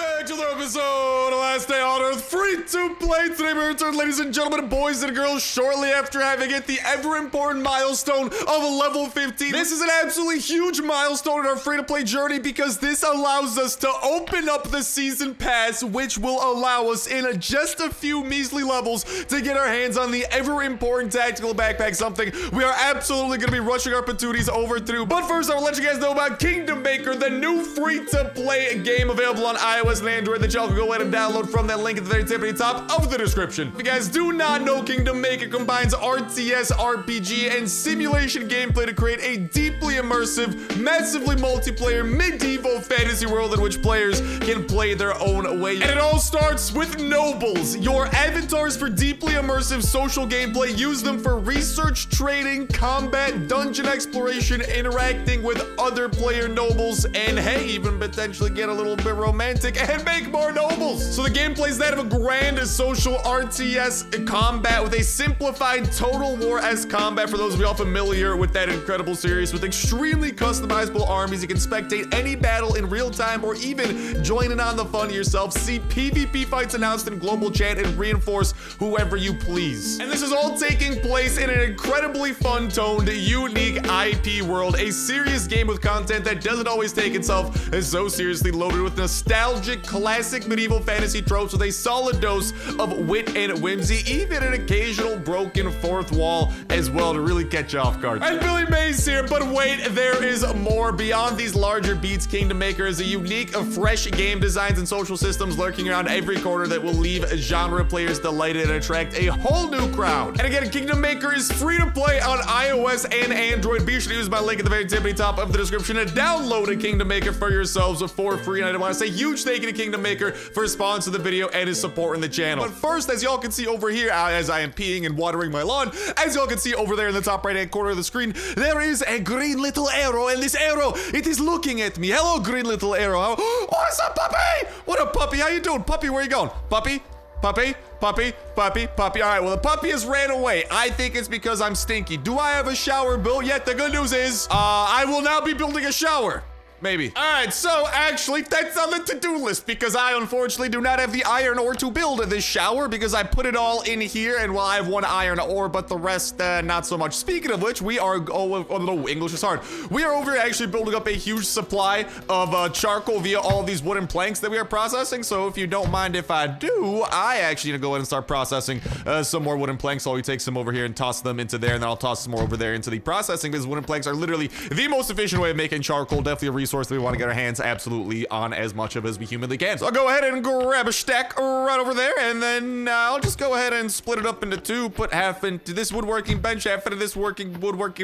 back to another episode of Last Day on Earth, free to play. Today we return, ladies and gentlemen, boys and girls, shortly after having hit the ever-important milestone of level 15. This is an absolutely huge milestone in our free-to-play journey because this allows us to open up the season pass, which will allow us in just a few measly levels to get our hands on the ever-important tactical backpack, something we are absolutely going to be rushing our patooties over through. But first, I will let you guys know about Kingdom Maker, the new free-to-play game available on iOS and Android that y'all can go ahead and download from that link at the very tippity top of the description. If you guys do not know, Kingdom Maker combines RTS, RPG, and simulation gameplay to create a deeply immersive, massively multiplayer, medieval fantasy world in which players can play their own way. And it all starts with nobles, your avatars for deeply immersive social gameplay. Use them for research, trading, combat, dungeon exploration, interacting with other player nobles, and hey, even potentially get a little bit romantic and make more nobles. So the gameplay is that of a grand social RTS combat with a simplified Total War-esque combat for those of y'all familiar with that incredible series, with extremely customizable armies. You can spectate any battle in real time or even join in on the fun yourself. See PvP fights announced in global chat and reinforce whoever you please. And this is all taking place in an incredibly fun-toned, unique IP world, a serious game with content that doesn't always take itself as so seriously, loaded with nostalgic, classic medieval fantasy tropes with a solid dose of wit and whimsy, even an occasional broken fourth wall as well to really catch you off guard. And Billy Mays here, but wait, there is more. Beyond these larger beats, Kingdom Maker is a unique, fresh game designs and social systems lurking around every corner that will leave genre players delighted and attract a whole new crowd. And again, Kingdom Maker is free to play on iOS and Android. Be sure to use my link at the very tippity top of the description to download a Kingdom Maker for yourselves for free. And I want to say huge thank you to Kingdom Maker for sponsoring the video and his support in the channel. But first, as y'all can see over here, as I am peeing and watering my lawn, as y'all can see over there in the top right-hand corner of the screen, there is a green little arrow, and this arrow, it is looking at me. Hello, green little arrow. Oh, what's up, puppy? What up, puppy? How you doing? Puppy, where you going? Puppy? Puppy? Puppy, puppy, puppy. All right, well, the puppy has ran away. I think it's because I'm stinky. Do I have a shower built yet? The good news is, I will now be building a shower. Maybe. All right, so actually, that's on the to-do list because I unfortunately do not have the iron ore to build this shower because I put it all in here, and well, I have one iron ore, but the rest, not so much. Speaking of which, we are, oh no, English is hard. We are over here actually building up a huge supply of charcoal via all these wooden planks that we are processing. So if you don't mind if I do, I actually need to go ahead and start processing some more wooden planks. So we take some over here and toss them into there, and then I'll toss some more over there into the processing because wooden planks are literally the most efficient way of making charcoal. Definitely a resource that we want to get our hands absolutely on as much of as we humanly can. So I'll go ahead and grab a stack right over there, and then I'll just go ahead and split it up into two, put half into this woodworking bench, half into this woodworking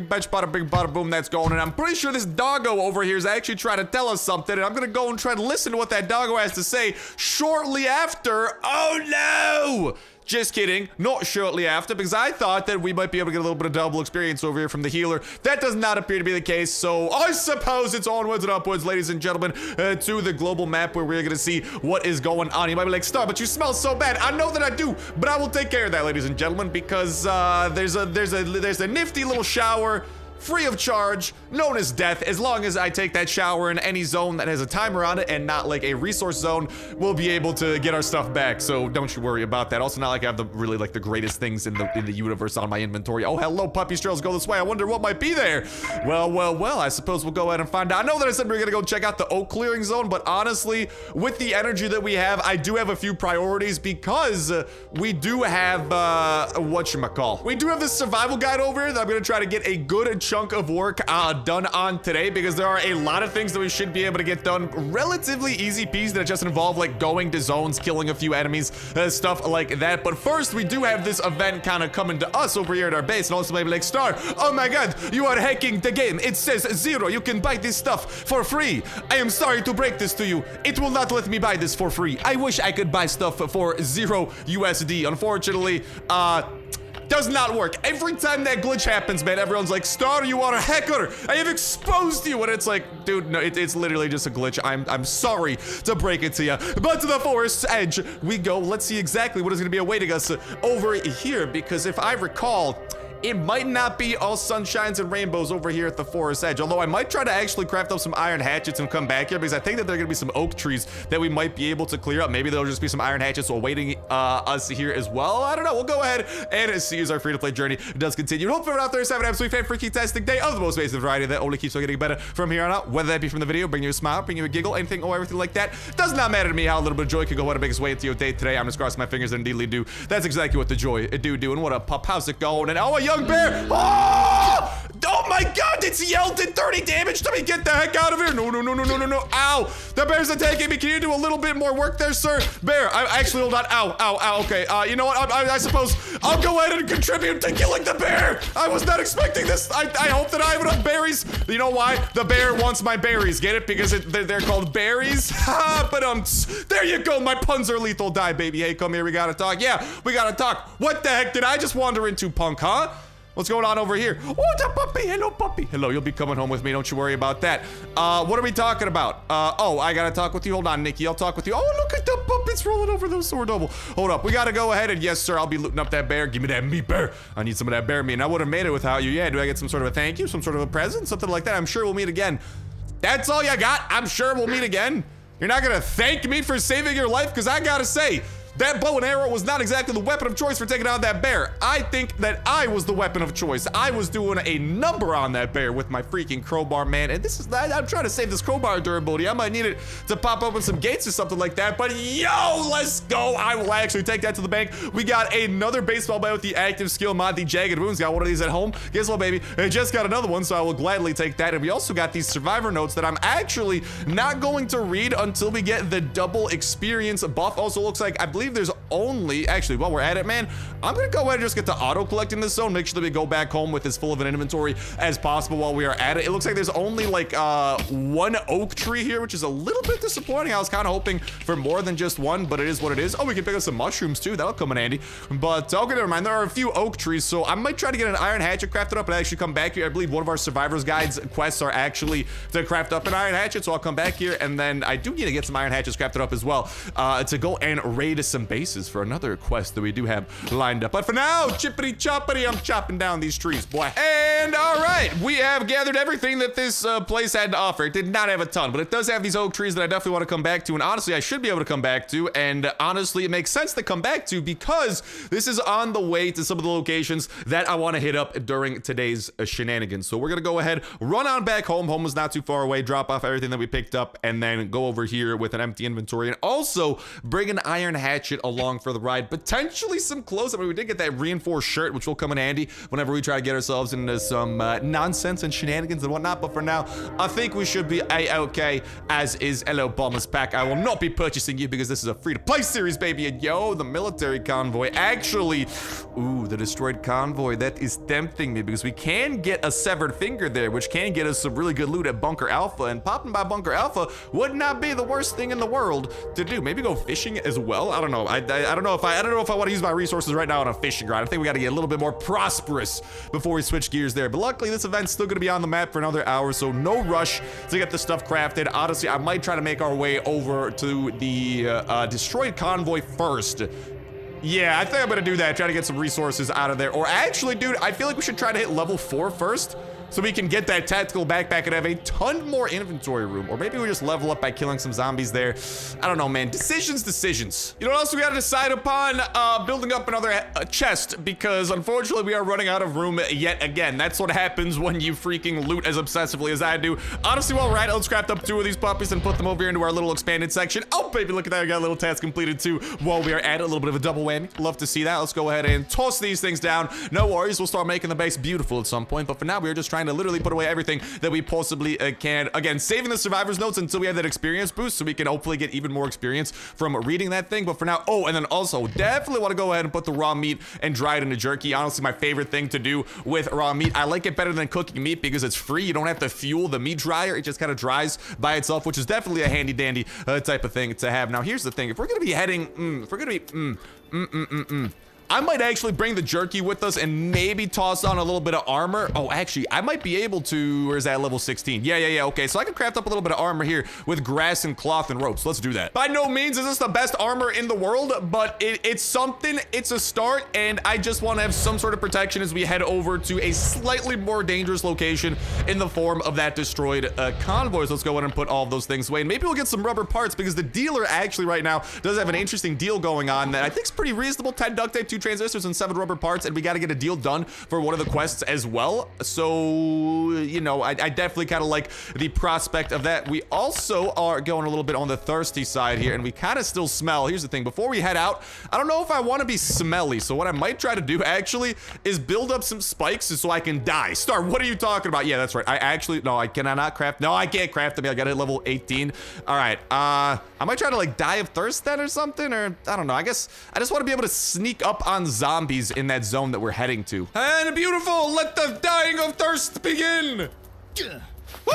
bench, bada bing, bada boom, that's going. And I'm pretty sure this doggo over here is actually trying to tell us something, and I'm gonna go and try to listen to what that doggo has to say shortly after. Oh no! Just kidding, not shortly after, because I thought that we might be able to get a little bit of double experience over here from the healer. That does not appear to be the case, so I suppose it's onwards and upwards, ladies and gentlemen, to the global map where we're gonna see what is going on. You might be like, Star, but you smell so bad. I know that I do, but I will take care of that, ladies and gentlemen, because there's a nifty little shower, free of charge, known as death. As long as I take that shower in any zone that has a timer on it and not like a resource zone, we'll be able to get our stuff back, so don't you worry about that. Also, not like I have the really like the greatest things in the universe on my inventory. Oh, hello, puppy trails go this way. I wonder what might be there. Well, well, well, I suppose we'll go ahead and find out. I know that I said we were gonna go check out the oak clearing zone, but honestly, with the energy that we have, I do have a few priorities because we do have whatchamacall. We do have this survival guide over here that I'm gonna try to get a good chunk of work done on today because there are a lot of things that we should be able to get done relatively easy peasy that just involve like going to zones, killing a few enemies, stuff like that. But first, we do have this event kind of coming to us over here at our base, and also maybe like, Star, oh my god, you are hacking the game. It says zero. You can buy this stuff for free. I am sorry to break this to you. It will not let me buy this for free. I wish I could buy stuff for $0 USD. Unfortunately, does not work. Every time that glitch happens, man, everyone's like, Star, you are a hacker. I have exposed you. And it's like, dude, no, it's literally just a glitch. I'm sorry to break it to you. But to the Forest Edge we go. Let's see exactly what is going to be awaiting us over here, because if I recall, it might not be all sunshines and rainbows over here at the Forest Edge. Although I might try to actually craft up some iron hatchets and come back here, because I think that there are going to be some oak trees that we might be able to clear up. Maybe there'll just be some iron hatchets awaiting us here as well. I don't know. We'll go ahead and see as our free-to-play journey does continue. Hopefully we're out there 7 absolute fan freaking tastic day of the most basic variety that only keeps on getting better from here on out. Whether that be from the video, bring you a smile, bring you a giggle, anything or everything like that. Does not matter to me how a little bit of joy could go out and make its way into your day today. I'm just crossing my fingers and indeedly do. That's exactly what the joy it do. And what up, pup? How's it going? And oh, a young bear! Oh! Oh my God! It's yelled and 30 damage to me. Get the heck out of here! No, no, no, no, no, no, no! Ow! The bear's attacking me. Can you do a little bit more work there, sir? Bear, I actually hold on. Ow, ow, ow. Okay. You know what? I suppose I'll go ahead and contribute to killing the bear. I was not expecting this. I hope that I have enough berries. You know why? The bear wants my berries. Get it? Because they're called berries. Ha! But there you go. My puns are lethal. Die, baby. Hey, come here. We gotta talk. Yeah, we gotta talk. What the heck did I just wander into, punk? Huh? What's going on over here? Oh, it's a puppy. Hello, puppy. Hello, you'll be coming home with me. Don't you worry about that. What are we talking about? Oh, I gotta talk with you. Hold on, Nikki. I'll talk with you. Oh, look at the puppets rolling over those sword double. Hold up. We gotta go ahead and yes, sir, I'll be looting up that bear. Give me that meat, bear. I need some of that bear meat. And I wouldn't have made it without you. Yeah, do I get some sort of a thank you? Some sort of a present? Something like that. I'm sure we'll meet again. That's all you got? I'm sure we'll meet again. You're not gonna thank me for saving your life? Because I gotta say, that bow and arrow was not exactly the weapon of choice for taking out that bear. I think that I was the weapon of choice. I was doing a number on that bear with my freaking crowbar, man. And this is, I'm trying to save this crowbar durability. I might need it to pop open some gates or something like that. But yo, let's go. I will actually take that to the bank. We got another baseball bat with the active skill mod, the Jagged Wounds. Got one of these at home. Guess what, baby? I just got another one, so I will gladly take that. And we also got these survivor notes that I'm actually not going to read until we get the double experience buff. Also looks like, I believe there's only, actually, while we're at it, man, I'm gonna go ahead and just get to auto collect in this zone. Make sure that we go back home with as full of an inventory as possible while we are at it. It looks like there's only like one oak tree here, which is a little bit disappointing. I was kind of hoping for more than just one, but it is what it is. Oh, we can pick up some mushrooms too. That'll come in handy. But okay, never mind. There are a few oak trees, so I might try to get an iron hatchet crafted up and actually come back here. I believe one of our survivors guides quests are actually to craft up an iron hatchet, so I'll come back here, and then I do need to get some iron hatchets crafted up as well to go and raid some bases for another quest that we do have lined up. But for now, chippity choppity, I'm chopping down these trees, boy. And all right, we have gathered everything that this place had to offer. It did not have a ton, but it does have these oak trees that I definitely want to come back to, and honestly I should be able to come back to, and honestly it makes sense to come back to because this is on the way to some of the locations that I want to hit up during today's shenanigans. So we're gonna go ahead, run on back home. Home is not too far away. Drop off everything that we picked up and then go over here with an empty inventory and also bring an iron hatchet along for the ride, potentially some clothes. I mean, we did get that reinforced shirt, which will come in handy whenever we try to get ourselves into some nonsense and shenanigans and whatnot. But for now, I think we should be a-okay as is. Hello, Bombers Pack. I will not be purchasing you because this is a free-to-play series, baby. And yo, the military convoy. Actually, ooh, the destroyed convoy. That is tempting me because we can get a severed finger there, which can get us some really good loot at Bunker Alpha. And popping by Bunker Alpha would not be the worst thing in the world to do. Maybe go fishing as well. I don't know. I don't know if I don't know if I want to use my resources right now on a fishing rod. I think we got to get a little bit more prosperous before we switch gears there. But luckily, this event's still going to be on the map for another hour, so no rush to get the stuff crafted. Honestly, I might try to make our way over to the destroyed convoy first. Yeah, I think I'm going to do that. Try to get some resources out of there. Or actually, dude, I feel like we should try to hit level 4 first, so we can get that tactical backpack and have a ton more inventory room. Or maybe we just level up by killing some zombies there. I don't know, man. Decisions. You know what else we gotta decide upon? Building up another chest, because unfortunately we are running out of room yet again. That's what happens when you freaking loot as obsessively as I do. Honestly, well, right, let's craft up 2 of these puppies and put them over here into our little expanded section. Oh, baby, look at that. I got a little task completed too while we are at it. A little bit of a double whammy. Love to see that. Let's go ahead and toss these things down. No worries. We'll start making the base beautiful at some point, but for now we're just trying to literally put away everything that we possibly can. Again, saving the survivor's notes until we have that experience boost, so we can hopefully get even more experience from reading that thing. But for now, oh, and then also definitely want to go ahead and put the raw meat and dry it into jerky. Honestly, my favorite thing to do with raw meat. I like it better than cooking meat because it's free. You don't have to fuel the meat dryer. It just kind of dries by itself, which is definitely a handy dandy type of thing to have. Now, here's the thing. If we're going to be heading, if we're going to be, I might actually bring the jerky with us and maybe toss on a little bit of armor. Oh, actually, I might be able to, or is that level 16? Yeah, okay. So I can craft up a little bit of armor here with grass and cloth and ropes. Let's do that. By no means is this the best armor in the world, but it's something, it's a start, and I just want to have some sort of protection as we head over to a slightly more dangerous location in the form of that destroyed convoys. Let's go ahead and put all those things away, and maybe we'll get some rubber parts because the dealer actually right now does have an interesting deal going on that I think is pretty reasonable. 10 duct tape, 2 transistors, and 7 rubber parts, and we got to get a deal done for one of the quests as well. So, you know, I definitely kind of like the prospect of that. We also are going a little bit on the thirsty side here, and we kind of still smell. Here's the thing. Before we head out, I don't know if I want to be smelly, so what I might try to do actually is build up some spikes so I can die. Star, what are you talking about? Yeah, that's right. I actually, no, I can I not craft? No, I can't craft them. I got it level 18. All right. I might try to like die of thirst then or something, or I don't know. I guess I just want to be able to sneak up on zombies in that zone that we're heading to. And beautiful, let the dying of thirst begin. Woo!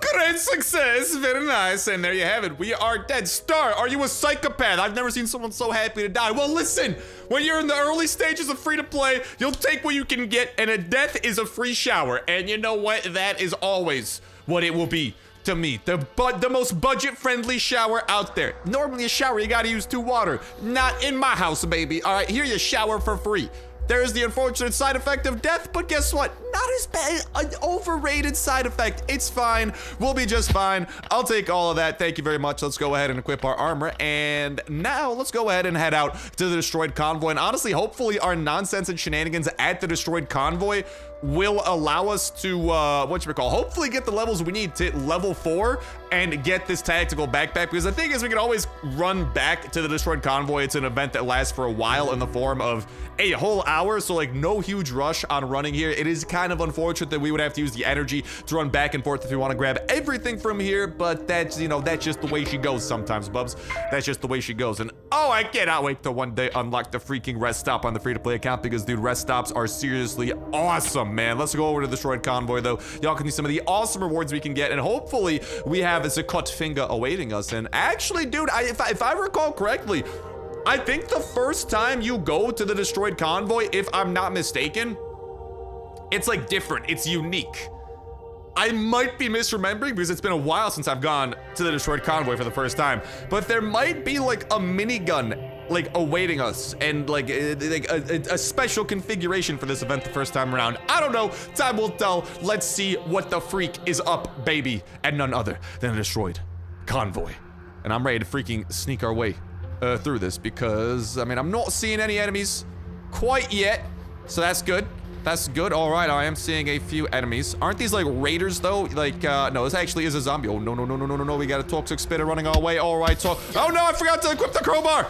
Great success, very nice, and there you have it. We are dead. Star, are you a psychopath? I've never seen someone so happy to die. Well, listen, when you're in the early stages of free-to-play, you'll take what you can get, and a death is a free shower, and you know what? That is always what it will be. To me, the most budget-friendly shower out there. Normally a shower, you gotta use 2 water. Not in my house, baby. All right, here you shower for free. There is the unfortunate side effect of death, but guess what? Not as bad, an overrated side effect. It's fine, we'll be just fine. I'll take all of that, thank you very much. Let's go ahead and equip our armor, and now let's go ahead and head out to the destroyed convoy, and honestly, hopefully our nonsense and shenanigans at the destroyed convoy will allow us to hopefully get the levels we need to level 4 and get this tactical backpack, because the thing is we can always run back to the destroyed convoy. It's an event that lasts for a while in the form of a whole hour, so like no huge rush on running here. It is kind of unfortunate that we would have to use the energy to run back and forth if we want to grab everything from here, but that's, you know, that's just the way she goes sometimes, bubs. That's just the way she goes. And oh, I cannot wait to one day unlock the freaking rest stop on the free-to-play account, because dude, rest stops are seriously awesome, man. Let's go over to the destroyed convoy though. Y'all can see some of the awesome rewards we can get, and hopefully we have a cut finger awaiting us. And actually, dude, if I recall correctly, I think the first time you go to the destroyed convoy, if I'm not mistaken, it's like different, it's unique. I might be misremembering because it's been a while since I've gone to the destroyed convoy for the first time, but there might be like a minigun like awaiting us, and like a special configuration for this event the first time around. I don't know, time will tell. Let's see what the freak is up, baby, and none other than a destroyed convoy. And I'm ready to freaking sneak our way through this, because I mean, I'm not seeing any enemies quite yet, so that's good. That's good. All right, I am seeing a few enemies. Aren't these like raiders though? Like, no, this actually is a zombie. Oh, no, we got a toxic spitter running our way. All right, so, oh no, I forgot to equip the crowbar.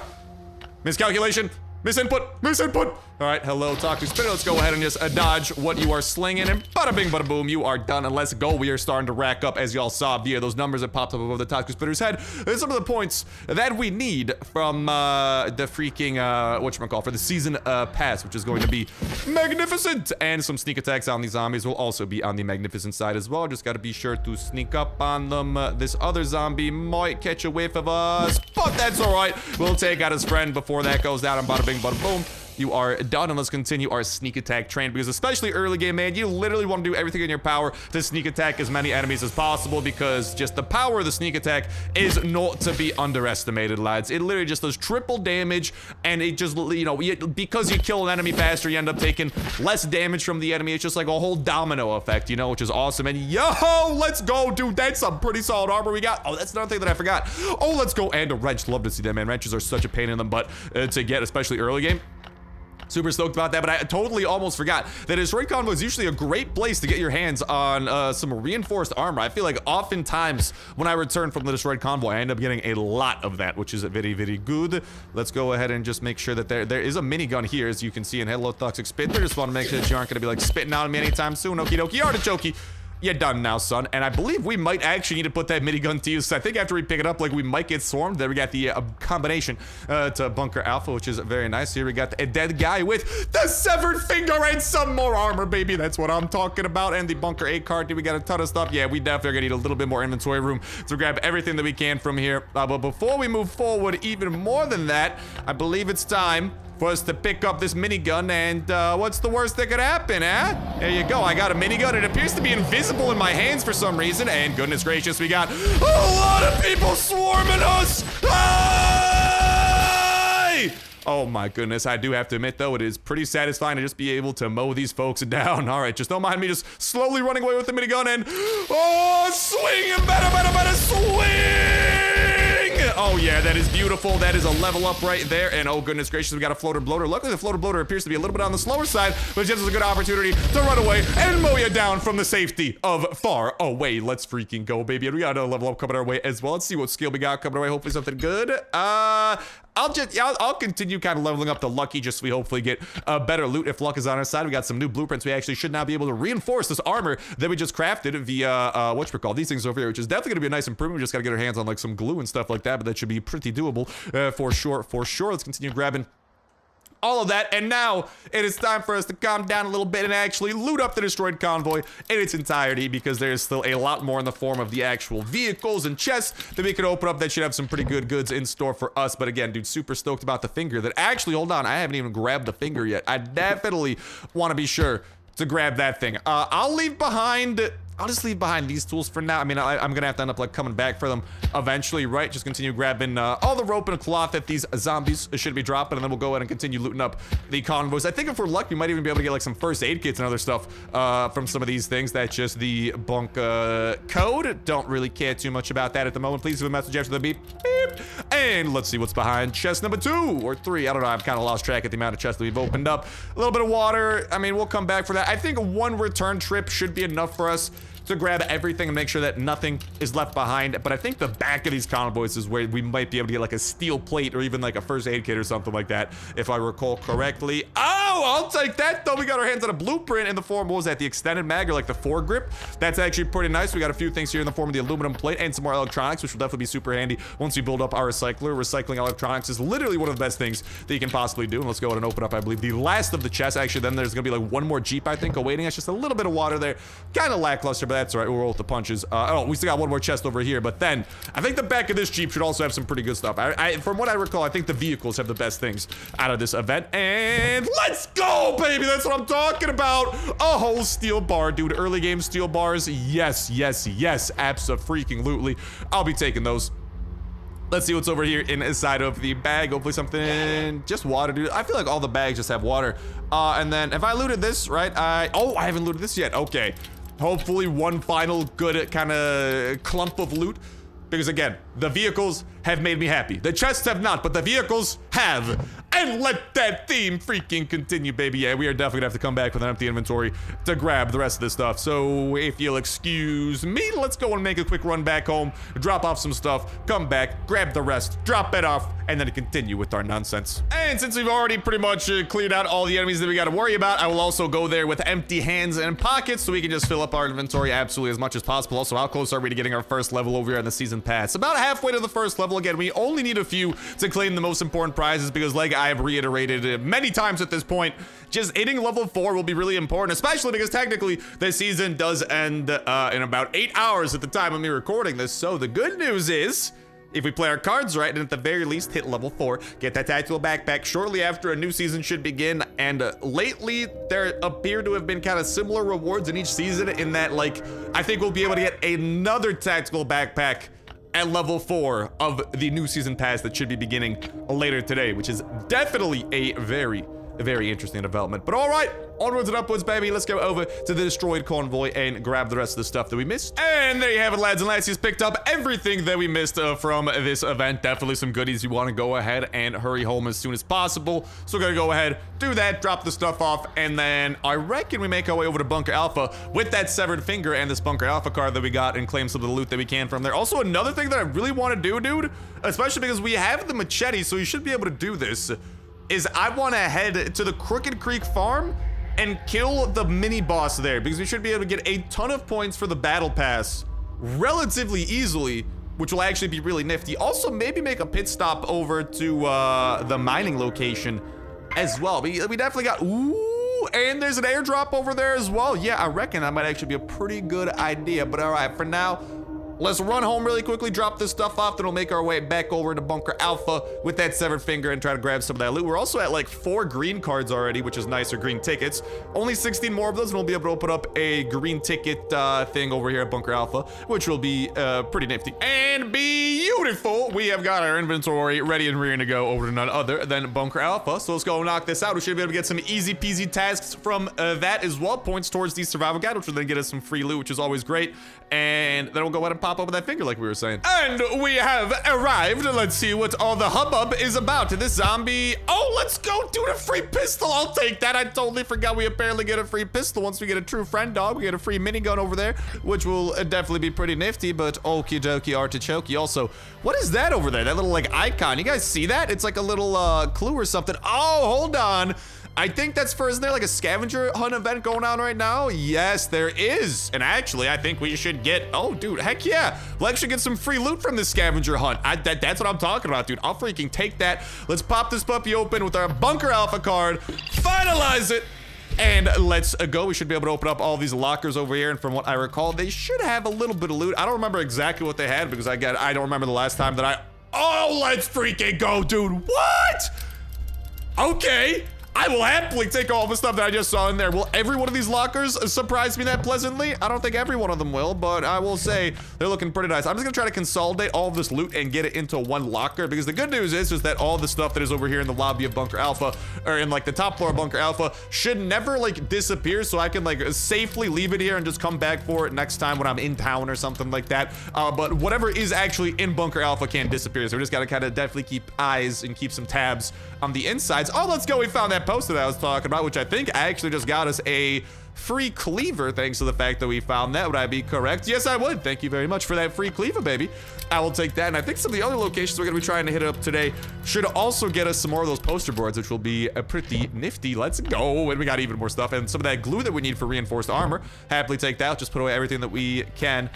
Miscalculation, misinput. All right, hello, toxic spitter. Let's go ahead and just dodge what you are slinging, and bada bing, bada boom, you are done. And let's go. We are starting to rack up, as y'all saw via those numbers that popped up above the toxic spitter's head. There's some of the points that we need from the freaking for the season pass, which is going to be magnificent. And some sneak attacks on these zombies will also be on the magnificent side as well. Just got to be sure to sneak up on them. This other zombie might catch a whiff of us, but that's all right. We'll take out his friend before that goes down, and bada bing, bada boom. You are done, and let's continue our sneak attack trend, because especially early game, man, you literally want to do everything in your power to sneak attack as many enemies as possible, because just the power of the sneak attack is not to be underestimated, lads. It literally just does triple damage, and it just, you know, because you kill an enemy faster, you end up taking less damage from the enemy. It's just like a whole domino effect, you know, which is awesome. And yo, let's go, dude. That's some pretty solid armor we got. Oh, that's another thing that I forgot. Oh, let's go and a wrench. Love to see that, man. Wrenches are such a pain in the butt to get, especially early game. Super stoked about that, but I totally almost forgot that destroyed convoy is usually a great place to get your hands on some reinforced armor. I feel like oftentimes when I return from the destroyed convoy, I end up getting a lot of that, which is very, very good. Let's go ahead and just make sure that there is a minigun here, as you can see, in hello, toxic spitter. Just want to make sure that you aren't going to be like spitting on me anytime soon. Okie dokie, artichokey. You're done now, son. And I believe we might actually need to put that minigun to use. I think after we pick it up, like, we might get swarmed. There we got the combination to Bunker Alpha, which is very nice. Here we got a dead guy with the severed finger and some more armor, baby. That's what I'm talking about. And the Bunker 8 card. Dude, we got a ton of stuff. Yeah, we definitely are going to need a little bit more inventory room to grab everything that we can from here. But before we move forward even more than that, I believe it's time was to pick up this minigun, and what's the worst that could happen, eh? There you go, I got a minigun. It appears to be invisible in my hands for some reason, and goodness gracious, we got a lot of people swarming us! Hey! Oh my goodness, I do have to admit though, it is pretty satisfying to just be able to mow these folks down. All right, just don't mind me just slowly running away with the minigun and... Oh, swing! Better, swing! Oh yeah, that is beautiful. That is a level up right there. And oh goodness gracious, we got a floater bloater. Luckily, the floater bloater appears to be a little bit on the slower side, but gives us a good opportunity to run away and mow you down from the safety of far away. Let's freaking go, baby. And we got another level up coming our way as well. Let's see what skill we got coming our way. Hopefully something good. I'll continue kind of leveling up the lucky, just so we hopefully get a better loot if luck is on our side. We got some new blueprints. We actually should now be able to reinforce this armor that we just crafted via, whatchamacallit, these things over here, which is definitely gonna be a nice improvement. We just gotta get our hands on like some glue and stuff like that, but that should be pretty doable for sure, for sure. Let's continue grabbing all of that, and now it is time for us to calm down a little bit and actually loot up the destroyed convoy in its entirety, because there is still a lot more in the form of the actual vehicles and chests that we could open up that should have some pretty good goods in store for us. But again, dude, super stoked about the finger that actually, hold on, I haven't even grabbed the finger yet. I definitely want to be sure to grab that thing. I'll just leave behind these tools for now. I mean, I'm gonna have to end up like coming back for them eventually, right? Just continue grabbing all the rope and cloth that these zombies should be dropping, and then we'll go ahead and continue looting up the convoys. I think if we're lucky, we might even be able to get like some first aid kits and other stuff from some of these things. That's just the bunk code. Don't really care too much about that at the moment. Please leave a message after the beep, beep. And let's see what's behind chest number 2 or 3. I don't know, I've kind of lost track at the amount of chests that we've opened up. A little bit of water. I mean, we'll come back for that. I think one return trip should be enough for us to grab everything and make sure that nothing is left behind. But I think the back of these convoys is where we might be able to get like a steel plate or even like a first aid kit or something like that, if I recall correctly. Oh, I'll take that though. We got our hands on a blueprint in the form, what was that, the extended mag or like the foregrip? That's actually pretty nice. We got a few things here in the form of the aluminum plate and some more electronics, which will definitely be super handy once we build up our recycler. Recycling electronics is literally one of the best things that you can possibly do. And let's go ahead and open up, I believe, the last of the chests. Actually, then there's gonna be like one more Jeep, I think, awaiting us. Just a little bit of water there. Kind of lackluster, but that's all right, we'll roll with the punches. Oh, we still got one more chest over here, but then I think the back of this Jeep should also have some pretty good stuff. From what I recall, I think the vehicles have the best things out of this event. And let's go, baby! That's what I'm talking about! A whole steel bar, dude. Early game steel bars. Yes, yes, yes. Abso-freaking-lutely. I'll be taking those. Let's see what's over here inside of the bag. Hopefully something, just water, dude. I feel like all the bags just have water. And then, if I looted this, right? I haven't looted this yet. Okay. Hopefully one final good kind of clump of loot, because again, the vehicles have made me happy. The chests have not, but the vehicles have. And let that theme freaking continue, baby. Yeah, we are definitely gonna have to come back with an empty inventory to grab the rest of this stuff. So if you'll excuse me, let's go and make a quick run back home, drop off some stuff, come back, grab the rest, drop it off, and then continue with our nonsense. And since we've already pretty much cleared out all the enemies that we gotta worry about, I will also go there with empty hands and pockets so we can just fill up our inventory absolutely as much as possible. Also, how close are we to getting our first level over here on the season pass? About halfway to the first level. Again, we only need a few to claim the most important prizes, because like I have reiterated many times at this point, just hitting level 4 will be really important, especially because technically this season does end in about 8 hours at the time of me recording this. So the good news is, if we play our cards right, and at the very least hit level 4, get that tactical backpack shortly after, a new season should begin. And lately, there appear to have been kind of similar rewards in each season, in that, like, I think we'll be able to get another tactical backpack at level 4 of the new season pass that should be beginning later today, which is definitely a very, very interesting development. But all right, onwards and upwards, baby. Let's go over to the destroyed convoy and grab the rest of the stuff that we missed. And there you have it, lads and lassies. Picked up everything that we missed from this event. Definitely some goodies. You want to go ahead and hurry home as soon as possible, so we're gonna go ahead, do that, drop the stuff off, and then I reckon we make our way over to Bunker Alpha with that severed finger and this Bunker Alpha card that we got, and claim some of the loot that we can from there. Also, another thing that I really want to do, dude, especially because we have the machete, so you should be able to do this, is I want to head to the Crooked Creek Farm and kill the mini boss there, because we should be able to get a ton of points for the battle pass relatively easily, which will actually be really nifty. Also, maybe make a pit stop over to the mining location as well. We definitely got, ooh, and there's an airdrop over there as well. Yeah, I reckon that might actually be a pretty good idea. But all right, for now, Let's run home really quickly, drop this stuff off, then we'll make our way back over to Bunker Alpha with that severed finger and try to grab some of that loot. We're also at like 4 green cards already, which is nice, or green tickets. Only 16 more of those, and we'll be able to open up a green ticket thing over here at Bunker Alpha, which will be pretty nifty and beautiful. We have got our inventory ready and rearing to go over to none other than Bunker Alpha. So let's go knock this out. We should be able to get some easy peasy tasks from that as well. Points towards the survival guide, which will then get us some free loot, which is always great. And then we'll go ahead and pop over that finger like we were saying. And we have arrived. Let's see what all the hubbub is about. This zombie. Oh, let's go do the free pistol. I'll take that. I totally forgot we apparently get a free pistol. Once we get a true friend dog, we get a free minigun over there, which will definitely be pretty nifty. But okie dokie artichokey. Also, what is that over there? That little like icon. You guys see that? It's like a little clue or something. Oh, hold on. I think that's for, isn't there like a scavenger hunt event going on right now? Yes, there is. And actually, I think we should get, oh dude, heck yeah. We'll actually get some free loot from this scavenger hunt. That's what I'm talking about, dude. I'll freaking take that. Let's pop this puppy open with our Bunker Alpha card, finalize it, and let's go. We should be able to open up all these lockers over here, and from what I recall, they should have a little bit of loot. I don't remember exactly what they had because I don't remember the last time that I, oh, let's freaking go, dude. What? Okay. I will happily take all the stuff that I just saw in there. Will every one of these lockers surprise me that pleasantly? I don't think every one of them will, but I will say they're looking pretty nice. I'm just gonna try to consolidate all of this loot and get it into one locker, because the good news is that all the stuff that is over here in the lobby of Bunker Alpha, or in like the top floor of Bunker Alpha, should never like disappear, so I can like safely leave it here and just come back for it next time when I'm in town or something like that. But whatever is actually in Bunker Alpha can't disappear, so we just gotta kind of definitely keep eyes and keep some tabs on the insides. Oh, let's go, we found that poster that I was talking about, which I think actually just got us a free cleaver thanks to the fact that we found that. Would I be correct? Yes, I would. Thank you very much for that free cleaver, baby. I will take that. And I think some of the other locations we're gonna be trying to hit up today should also get us some more of those poster boards, which will be a pretty nifty. Let's go. And we got even more stuff and some of that glue that we need for reinforced armor. Happily take that. Just put away everything that we can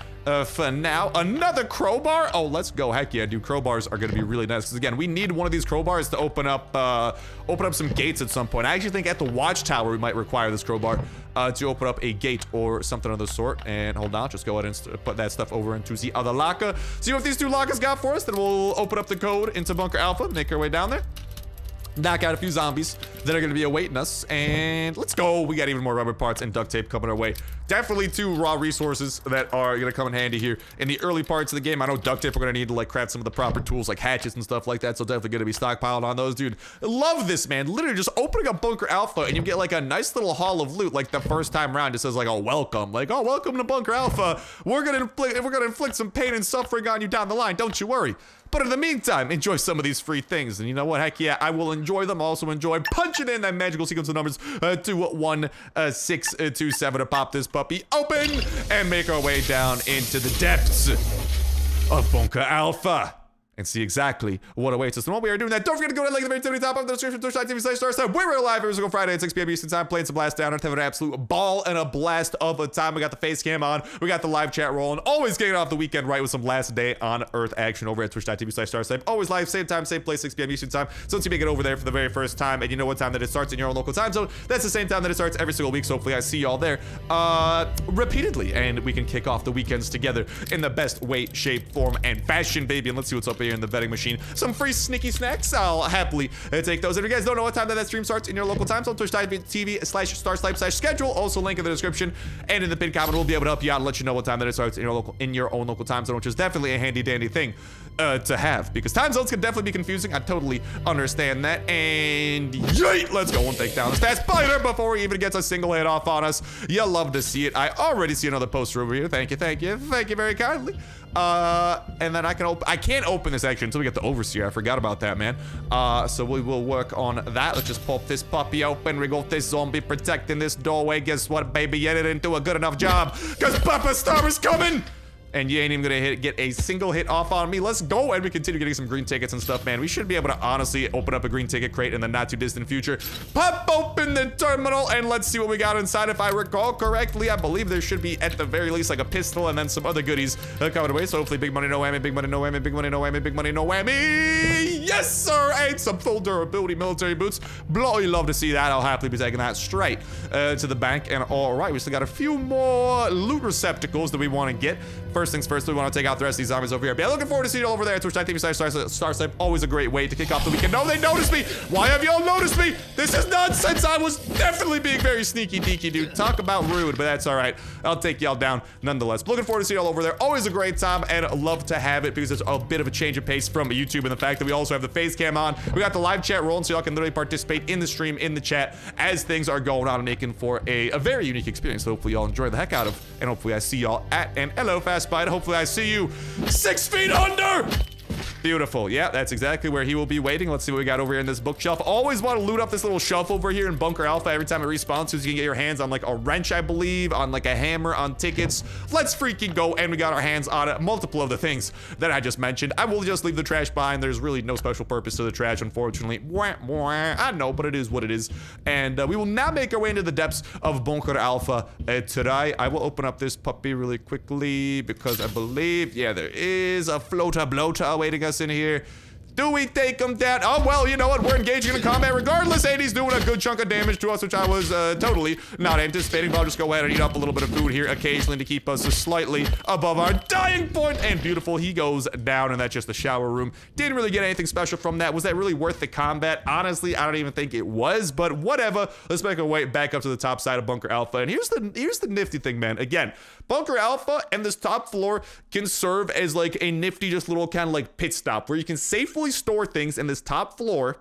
for now. Another crowbar. Oh, let's go. Heck yeah, dude. Crowbars are gonna be really nice, because again, we need one of these crowbars to open up some gates at some point. I actually think at the Watchtower we might require this crowbar to open up a gate or something of the sort. And hold on, just go ahead and put that stuff over into the other locker. See what these two lockers got for us, then we'll open up the code into Bunker Alpha, make our way down there, knock out a few zombies that are gonna be awaiting us, and let's go. We got even more rubber parts and duct tape coming our way. Definitely 2 raw resources that are gonna come in handy here in the early parts of the game. I know duct tape we're gonna need to like craft some of the proper tools like hatchets and stuff like that, so definitely gonna be stockpiled on those, dude. Love this, man. Literally just opening up Bunker Alpha and you get like a nice little haul of loot. Like the first time round, it says like, oh, welcome, like, oh, welcome to Bunker Alpha. We're gonna inflict some pain and suffering on you down the line, don't you worry. But in the meantime, enjoy some of these free things. And you know what? Heck yeah, I will enjoy them. Also enjoy punching in that magical sequence of numbers 2, 1, 6, 2, 7 to pop this puppy open and make our way down into the depths of Bunker Alpha and see exactly what awaits us. And while we are doing that, don't forget to go ahead and like the video to the top of the description, twitch.tv/starsnipe. We're live every single Friday at 6 p.m. Eastern time, playing some Last Day on Earth, having an absolute ball and a blast of a time. We got the face cam on, we got the live chat rolling, always getting off the weekend right with some Last Day on Earth action over at twitch.tv/starsnipe. Always live, same time, same place, 6 p.m. Eastern time. So once you make it over there for the very first time, and you know what time that it starts in your own local time zone, that's the same time that it starts every single week. So hopefully I see y'all there repeatedly, and we can kick off the weekends together in the best way, shape, form, and fashion, baby. And let's see what's up here in the betting machine. Some free sneaky snacks, I'll happily take those. If you guys don't know what time that stream starts in your local time zone, twitch.tv/starsnipe/schedule, also link in the description and in the pinned comment. We'll be able to help you out and let you know what time that it starts in your own local time zone, which is definitely a handy dandy thing to have, because time zones can definitely be confusing. I totally understand that. And yeet, let's go and take down this fast spider before he even gets a single hit off on us. You love to see it. I already see another poster over here. Thank you very kindly. And then I can't open this actually until we get the overseer. I forgot about that, man. So we will work on that. Let's just pop this puppy open. We got this zombie protecting this doorway. Guess what, baby? You didn't do a good enough job, because Papa Star is coming, and you ain't even gonna get a single hit off on me. Let's go. And we continue getting some green tickets and stuff, man. We should be able to honestly open up a green ticket crate in the not too distant future. Pop open the terminal and let's see what we got inside. If I recall correctly, I believe there should be at the very least like a pistol and then some other goodies coming away. So hopefully big money, no whammy, big money, no whammy, big money, no whammy, big money, no whammy. Yes, sir. And some full durability military boots. Bloody love to see that. I'll happily be taking that straight to the bank. And all right, we still got a few more loot receptacles that we want to get. First first things first, we want to take out the rest of these zombies over here. But I'm looking forward to seeing you all over there at twitch.tv/Starsnipe. Always a great way to kick off the weekend. No, they noticed me. Why have y'all noticed me? This is nonsense. I was definitely being very sneaky deaky, dude. Talk about rude, but that's all right. I'll take y'all down nonetheless. But looking forward to seeing you all over there. Always a great time, and love to have it because it's a bit of a change of pace from YouTube, and the fact that we also have the face cam on. We got the live chat rolling, so y'all can literally participate in the stream, in the chat, as things are going on, and making for a very unique experience. So hopefully y'all enjoy the heck out of, and hopefully I see y'all at an hello fast bite. Hopefully I see you 6 feet under. Beautiful. Yeah, that's exactly where he will be waiting. Let's see what we got over here in this bookshelf. Always want to loot up this little shelf over here in Bunker Alpha every time it respawns, so you can get your hands on like a wrench, I believe, on like a hammer, on tickets. Let's freaking go. And we got our hands on a multiple of the things that I just mentioned. I will just leave the trash behind. There's really no special purpose to the trash, unfortunately. I know, but it is what it is. And we will now make our way into the depths of Bunker Alpha today. I will open up this puppy really quickly because I believe, yeah, there is a floater bloater awaiting us in here. Do we take them down? Oh, well, you know what? We're engaging in combat regardless. Hades doing a good chunk of damage to us, which I was totally not anticipating, but I'll just go ahead and eat up a little bit of food here occasionally to keep us slightly above our dying point. And beautiful, he goes down, and that's just the shower room. Didn't really get anything special from that. Was that really worth the combat? Honestly, I don't even think it was, but whatever. Let's make our way back up to the top side of Bunker Alpha. And here's the nifty thing, man. Again, Bunker Alpha and this top floor can serve as like a nifty just little kind of like pit stop where you can safely store things in this top floor,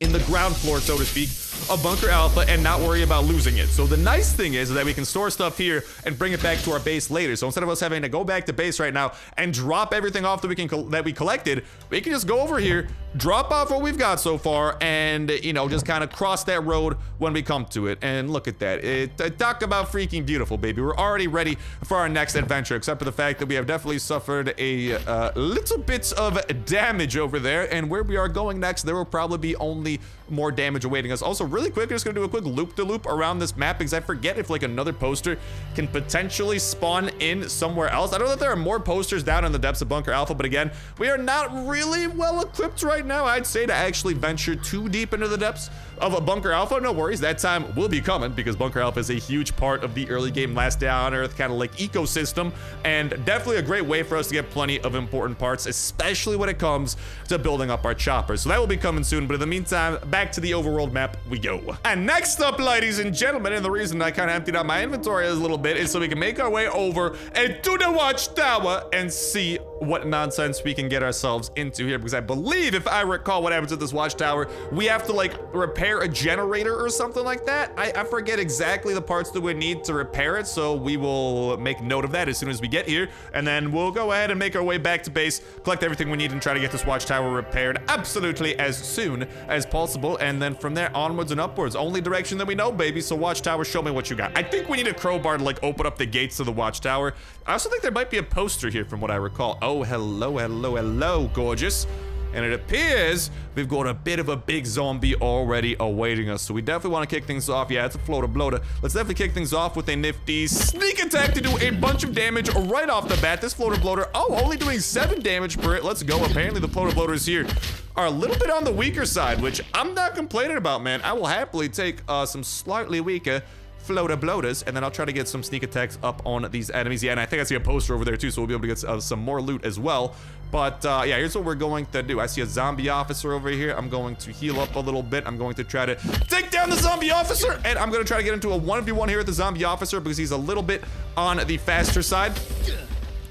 in the ground floor, so to speak, of Bunker Alpha, and not worry about losing it. So the nice thing is that we can store stuff here and bring it back to our base later. So instead of us having to go back to base right now and drop everything off that we collected, we can just go over here, drop off what we've got so far, and, you know, just kind of cross that road when we come to it. And look at that. Talk about freaking beautiful, baby. We're already ready for our next adventure, except for the fact that we have definitely suffered a little bits of damage over there. And where we are going next, there will probably be only more damage awaiting us. Also, really quick, I'm just gonna do a quick loop-de-loop around this map because I forget if like another poster can potentially spawn in somewhere else. I know that there are more posters down in the depths of Bunker Alpha, but again, we are not really well equipped right now, I'd say, to actually venture too deep into the depths of a Bunker Alpha. No worries, that time will be coming because Bunker Alpha is a huge part of the early game Last Day on Earth kind of like ecosystem, and definitely a great way for us to get plenty of important parts, especially when it comes to building up our choppers. So that will be coming soon, but in the meantime, back to the overworld map we go. And next up, ladies and gentlemen, and the reason I kind of emptied out my inventory a little bit is so we can make our way over and to the Watchtower and see what nonsense we can get ourselves into here, because I believe, if I recall what happens at this Watchtower, we have to like repair a generator or something like that. I forget exactly the parts that we need to repair it, so we will make note of that as soon as we get here, and then we'll go ahead and make our way back to base, collect everything we need, and try to get this Watchtower repaired absolutely as soon as possible. And then from there onwards and upwards, only direction that we know, baby. So Watchtower, show me what you got. I think we need a crowbar to like open up the gates to the Watchtower. I also think there might be a poster here from what I recall. Oh, hello, hello, hello, gorgeous. And it appears we've got a bit of a big zombie already awaiting us. So we definitely want to kick things off. Yeah, it's a floater bloater. Let's definitely kick things off with a nifty sneak attack to do a bunch of damage right off the bat. This floater bloater, oh, only doing 7 damage per it. Let's go. Apparently the floater bloaters here are a little bit on the weaker side, which I'm not complaining about, man. I will happily take some slightly weaker floater bloaters, and then I'll try to get some sneak attacks up on these enemies. Yeah, and I think I see a poster over there too, so we'll be able to get some more loot as well. But yeah, here's what we're going to do. I see a zombie officer over here. I'm going to heal up a little bit. I'm going to try to take down the zombie officer, and I'm going to try to get into a 1v1 here with the zombie officer because he's a little bit on the faster side,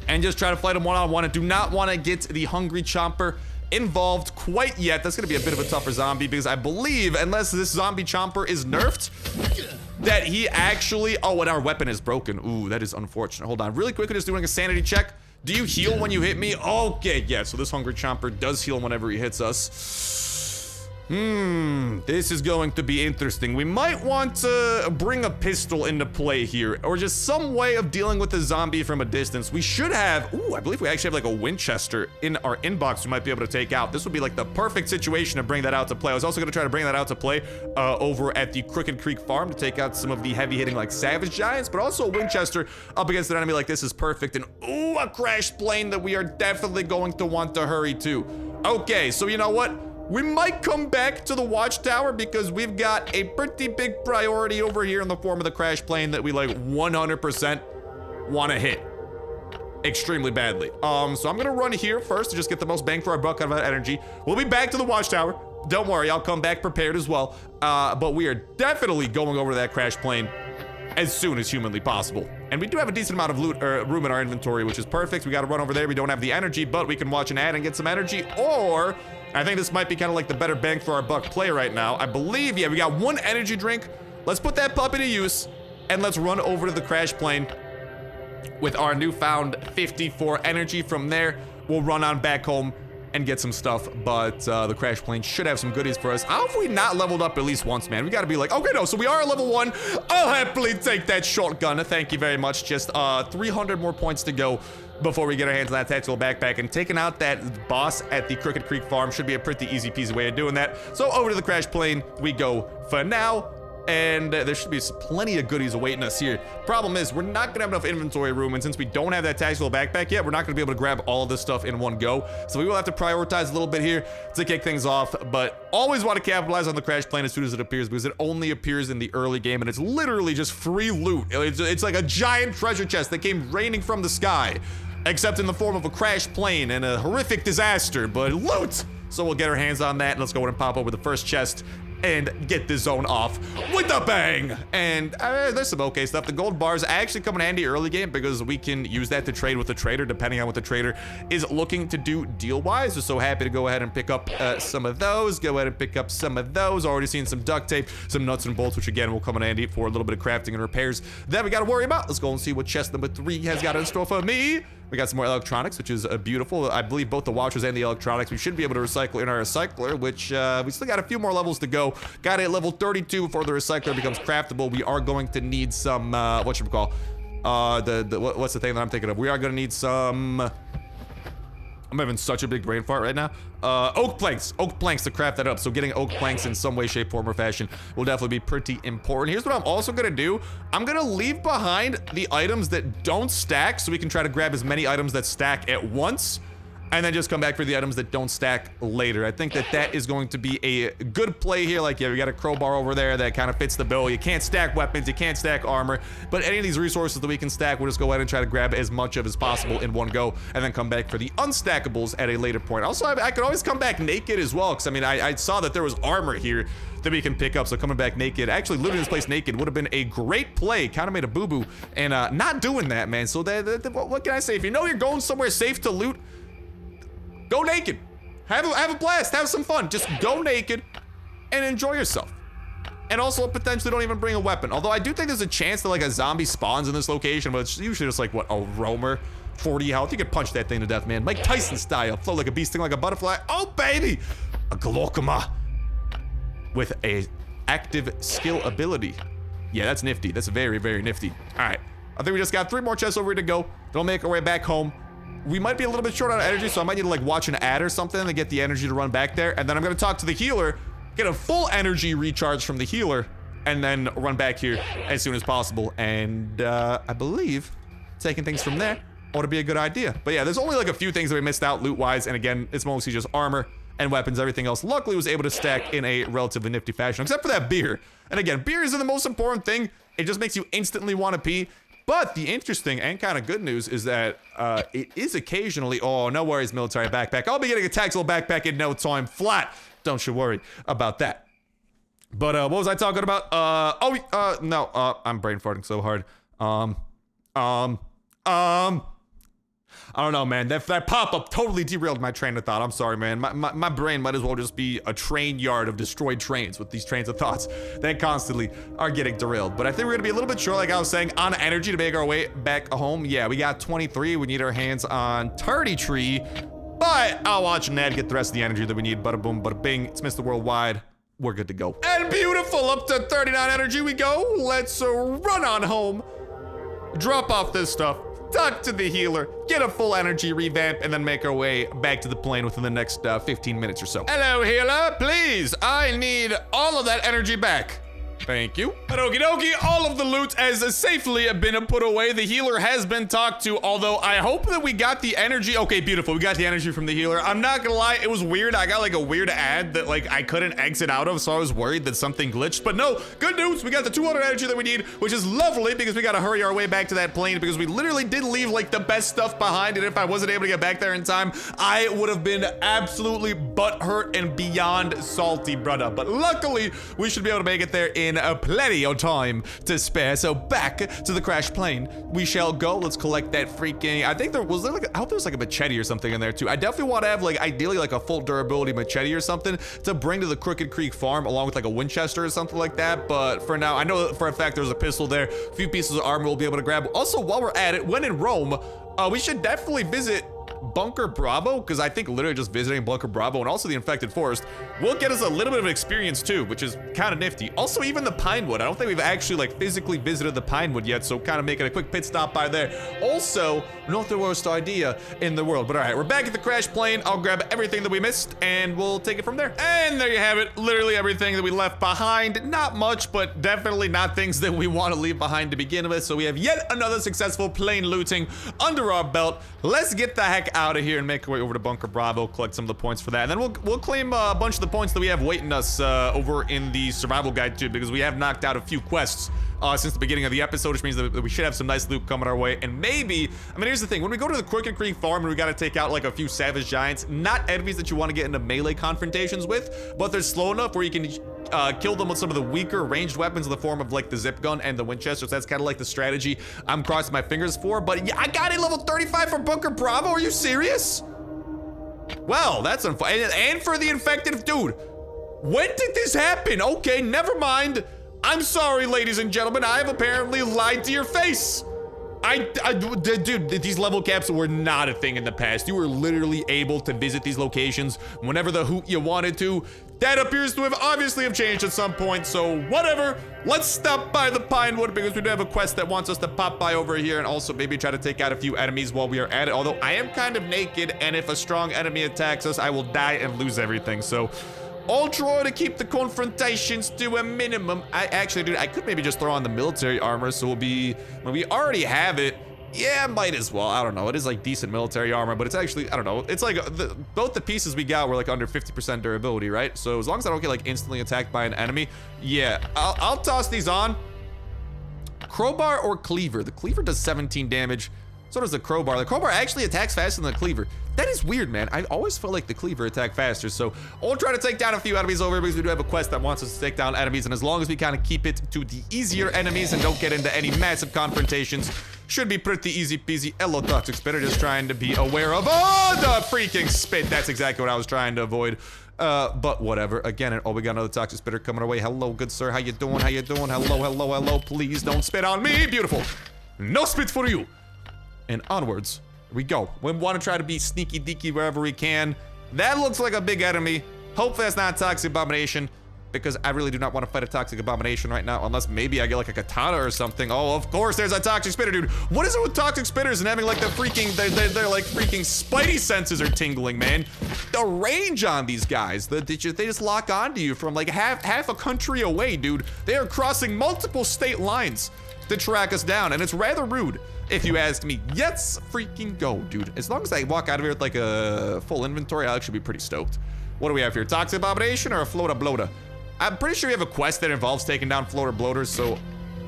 and just try to fight him one-on-one. I do not want to get the hungry chomper involved quite yet. That's going to be a bit of a tougher zombie because I believe, unless this zombie chomper is nerfed, that he actually... Oh, and our weapon is broken. Ooh, that is unfortunate. Hold on. Really quickly, just doing a sanity check. Do you heal when you hit me? Okay, yeah. So this Hungry Chomper does heal whenever he hits us. This is going to be interesting. We might want to bring a pistol into play here, or just some way of dealing with the zombie from a distance. We should have... Ooh, I believe we actually have like a Winchester in our inbox we might be able to take out. This would be like the perfect situation to bring that out to play. I was also going to try to bring that out to play over at the Crooked Creek Farm to take out some of the heavy-hitting like Savage Giants, but also a Winchester up against an enemy like this is perfect. And ooh, a crashed plane that we are definitely going to want to hurry to. Okay, so you know what? We might come back to the Watchtower because we've got a pretty big priority over here in the form of the crash plane that we like 100% want to hit. extremely badly. So I'm gonna run here first to just get the most bang for our buck out of that energy. We'll be back to the watchtower. Don't worry, I'll come back prepared as well. But we are definitely going over to that crash plane as soon as humanly possible. And we do have a decent amount of loot, room in our inventory, which is perfect. We gotta run over there. We don't have the energy, but we can watch an ad and get some energy. Or, I think this might be kind of like the better bang for our buck play right now. I believe, yeah, we got one energy drink. Let's put that puppy to use, and let's run over to the crash plane with our newfound 54 energy. From there, we'll run on back home and get some stuff, but the crash plane should have some goodies for us. How have we not leveled up at least once, man? We gotta be like, okay, no, so we are level 1. I'll happily take that shotgun. Thank you very much. Just 300 more points to go before we get our hands on that tactical backpack, and taking out that boss at the Crooked Creek Farm should be a pretty easy peasy way of doing that. So over to the crash plane we go for now, and there should be plenty of goodies awaiting us here. Problem is, we're not gonna have enough inventory room, and since we don't have that tactical backpack yet, we're not gonna be able to grab all of this stuff in one go. So we will have to prioritize a little bit here to kick things off, but always want to capitalize on the crash plane as soon as it appears, because it only appears in the early game, and it's literally just free loot. It's like a giant treasure chest that came raining from the sky, except in the form of a crash plane and a horrific disaster, but loot! So we'll get our hands on that. Let's go ahead and pop over the first chest and get this zone off with a bang. And there's some okay stuff. The gold bars actually come in handy early game because we can use that to trade with the trader, depending on what the trader is looking to do deal-wise. We're so happy to go ahead and pick up some of those. Go ahead and pick up some of those. Already seen some duct tape, some nuts and bolts, which again will come in handy for a little bit of crafting and repairs that we got to worry about. Let's go and see what chest number 3 has got in store for me. We got some more electronics, which is beautiful. I believe both the watchers and the electronics we should be able to recycle in our recycler, which we still got a few more levels to go. Got it level 32 before the recycler becomes craftable. We are going to need some, what should we call? What's the thing that I'm thinking of? We are going to need some... I'm having such a big brain fart right now. Oak planks. Oak planks to craft that up. So getting oak planks in some way, shape, form, or fashion will definitely be pretty important. Here's what I'm also going to do. I'm going to leave behind the items that don't stack, so we can try to grab as many items that stack at once, and then just come back for the items that don't stack later. I think that that is going to be a good play here. Like, yeah, we got a crowbar over there that kind of fits the bill. You can't stack weapons, you can't stack armor, but any of these resources that we can stack, we'll just go ahead and try to grab as much of as possible in one go, and then come back for the unstackables at a later point. Also, I could always come back naked as well, because I mean, I saw that there was armor here that we can pick up, so coming back naked, actually looting this place naked would have been a great play. Kind of made a boo-boo, and not doing that, man. So what can I say? If you know you're going somewhere safe to loot, go naked. Have a blast. Have some fun. Just go naked and enjoy yourself. And also potentially don't even bring a weapon. Although I do think there's a chance that like a zombie spawns in this location, but it's usually just like, what, a roamer, 40 health. You could punch that thing to death, man. Mike Tyson style. Flow like a bee, sting like a butterfly. Oh, baby. A glaucoma with a active skill ability. Yeah, that's nifty. That's very, very nifty. All right. I think we just got 3 more chests over here to go. They'll make our way back home. We might be a little bit short on energy, so I might need to like watch an ad or something to get the energy to run back there. And then I'm going to talk to the healer, get a full energy recharge from the healer, and then run back here as soon as possible. And I believe taking things from there ought to be a good idea. But yeah, there's only like a few things that we missed out loot-wise. And again, it's mostly just armor and weapons. Everything else luckily was able to stack in a relatively nifty fashion, except for that beer. And again, beer isn't the most important thing. It just makes you instantly want to pee. But the interesting and kind of good news is that it is occasionally... Oh, no worries, military backpack. I'll be getting a tactical backpack in no time flat. Don't you worry about that. But what was I talking about? I'm brain farting so hard. I don't know, man. That pop-up totally derailed my train of thought. I'm sorry, man. My brain might as well just be a train yard of destroyed trains with these trains of thoughts that constantly are getting derailed. But I think we're going to be a little bit short, like I was saying, on energy to make our way back home. Yeah, we got 23. We need our hands on 33. But I'll watch Ned get the rest of the energy that we need. Bada boom, bada bing. It's Mr. Worldwide. We're good to go. And beautiful. Up to 39 energy we go. Let's run on home. Drop off this stuff. Talk to the healer, get a full energy revamp, and then make our way back to the plane within the next 15 minutes or so. Hello, healer. Please, I need all of that energy back. Thank you. But okie dokie, all of the loot has safely been put away. The healer has been talked to, although I hope that we got the energy. Okay, beautiful. We got the energy from the healer. I'm not gonna lie, it was weird. I got like a weird ad that like I couldn't exit out of, so I was worried that something glitched. But no, good news. We got the 200 energy that we need, which is lovely because we gotta hurry our way back to that plane because we literally did leave like the best stuff behind. And if I wasn't able to get back there in time, I would have been absolutely butthurt and beyond salty, brother. But luckily, we should be able to make it there in plenty of time to spare. So back to the crash plane we shall go. Let's collect that freaking, I think there was there like, I hope there was like a machete or something in there too. I definitely want to have like ideally like a full durability machete or something to bring to the Crooked Creek Farm along with like a Winchester or something like that. But for now, I know for a fact there's a pistol there, a few pieces of armor we'll be able to grab. Also, while we're at it, when in Rome, we should definitely visit Bunker Bravo, because I think literally just visiting Bunker Bravo and also the Infected Forest will get us a little bit of experience too, which is kind of nifty. Also, even the Pinewood. I don't think we've actually like physically visited the Pinewood yet, so kind of making a quick pit stop by there. Also, not the worst idea in the world. But all right, we're back at the crash plane. I'll grab everything that we missed and we'll take it from there. And there you have it. Literally everything that we left behind. Not much, but definitely not things that we want to leave behind to begin with. So we have yet another successful plane looting under our belt. Let's get the heck out of here and make our way over to Bunker Bravo, collect some of the points for that, and then we'll claim a bunch of the points that we have waiting us over in the survival guide too, because we have knocked out a few quests since the beginning of the episode, which means that we should have some nice loot coming our way. And maybe, I mean, here's the thing, when we go to the Crooked Creek Farm and we gotta take out like a few savage giants, not enemies that you want to get into melee confrontations with, but they're slow enough where you can kill them with some of the weaker ranged weapons in the form of like the zip gun and the Winchester. So that's kind of like the strategy I'm crossing my fingers for. But yeah, I got a level 35 for Bunker Bravo. Are you serious? Well, that's unfortunate. And for the infected, dude, when did this happen? Okay, never mind. I'm sorry, ladies and gentlemen. I have apparently lied to your face. Dude, these level caps were not a thing in the past. You were literally able to visit these locations whenever the hoot you wanted to. That appears to have obviously have changed at some point, so whatever. Let's stop by the Pinewood because we do have a quest that wants us to pop by over here and also maybe try to take out a few enemies while we are at it. Although I am kind of naked, and if a strong enemy attacks us, I will die and lose everything, so... I'll try to keep the confrontations to a minimum. I actually, dude, I could maybe just throw on the military armor, so we'll be, when we already have it, yeah, might as well. I don't know. It is like decent military armor, but it's actually, I don't know. It's like both the pieces we got were like under 50% durability, right? So as long as I don't get like instantly attacked by an enemy, yeah, I'll toss these on. Crowbar or cleaver? The cleaver does 17 damage. So does the crowbar. The crowbar actually attacks faster than the cleaver. That is weird, man. I always felt like the cleaver attacked faster. So I'll try to take down a few enemies over here because we do have a quest that wants us to take down enemies. And as long as we kind of keep it to the easier enemies and don't get into any massive confrontations, should be pretty easy peasy. Hello, toxic spitter. Just trying to be aware of the freaking spit. That's exactly what I was trying to avoid. But whatever. Again, oh, we got another toxic spitter coming our way. Hello, good sir. How you doing? How you doing? Hello, hello, hello. Please don't spit on me. Beautiful. No spit for you. And onwards we go. We want to try to be sneaky deaky wherever we can. That looks like a big enemy. Hopefully that's not a toxic abomination, because I really do not want to fight a toxic abomination right now, unless maybe I get like a katana or something. Oh, of course, there's a toxic spitter, dude. What is it with toxic spitters and having like the freaking, they're like freaking spidey senses are tingling, man. The range on these guys, they just lock onto you from like half a country away, dude. They are crossing multiple state lines to track us down, and it's rather rude. If you ask me, let's freaking go, dude. As long as I walk out of here with like a full inventory, I'll actually be pretty stoked. What do we have here? Toxic abomination or a floater bloater? I'm pretty sure we have a quest that involves taking down floater bloaters, so